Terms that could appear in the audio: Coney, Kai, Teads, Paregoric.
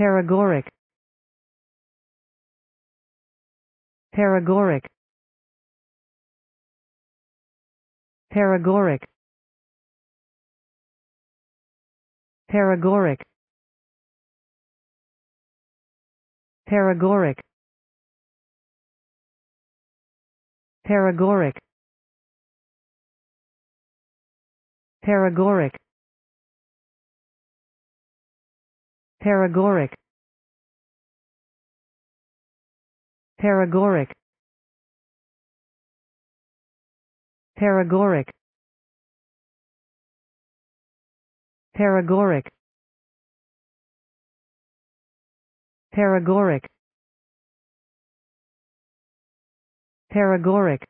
Paregoric, Paregoric, Paregoric, Paregoric, Paregoric, Paregoric, Paregoric, Paregoric, Paregoric, Paregoric, Paregoric, Paregoric, Paregoric,